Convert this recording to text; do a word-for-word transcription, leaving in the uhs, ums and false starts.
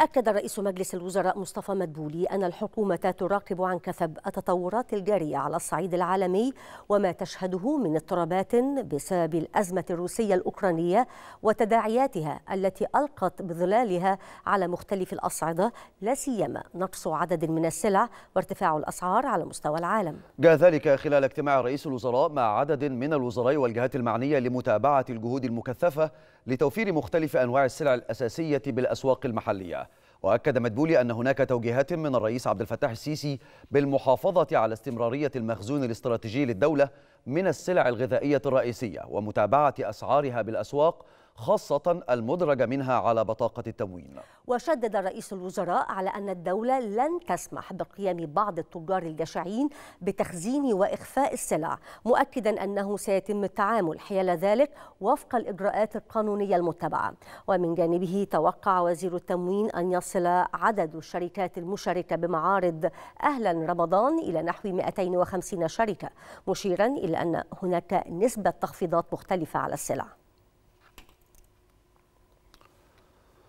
أكد رئيس مجلس الوزراء مصطفى مدبولي أن الحكومة تراقب عن كثب التطورات الجارية على الصعيد العالمي وما تشهده من اضطرابات بسبب الأزمة الروسية الأوكرانية وتداعياتها التي ألقت بظلالها على مختلف الأصعدة، لا سيما نقص عدد من السلع وارتفاع الأسعار على مستوى العالم. جاء ذلك خلال اجتماع رئيس الوزراء مع عدد من الوزراء والجهات المعنية لمتابعة الجهود المكثفة لتوفير مختلف أنواع السلع الأساسية بالأسواق المحلية. وأكد مدبولي أن هناك توجيهات من الرئيس عبد الفتاح السيسي بالمحافظة على استمرارية المخزون الاستراتيجي للدولة من السلع الغذائية الرئيسية ومتابعة أسعارها بالأسواق، خاصة المدرج منها على بطاقة التموين. وشدد رئيس الوزراء على أن الدولة لن تسمح بقيام بعض التجار الجشعين بتخزين وإخفاء السلع، مؤكدا أنه سيتم التعامل حيال ذلك وفق الإجراءات القانونية المتبعة. ومن جانبه توقع وزير التموين أن يصل عدد الشركات المشاركة بمعارض أهلا رمضان إلى نحو مئتين وخمسين شركة، مشيرا إلى أن هناك نسبة تخفيضات مختلفة على السلع.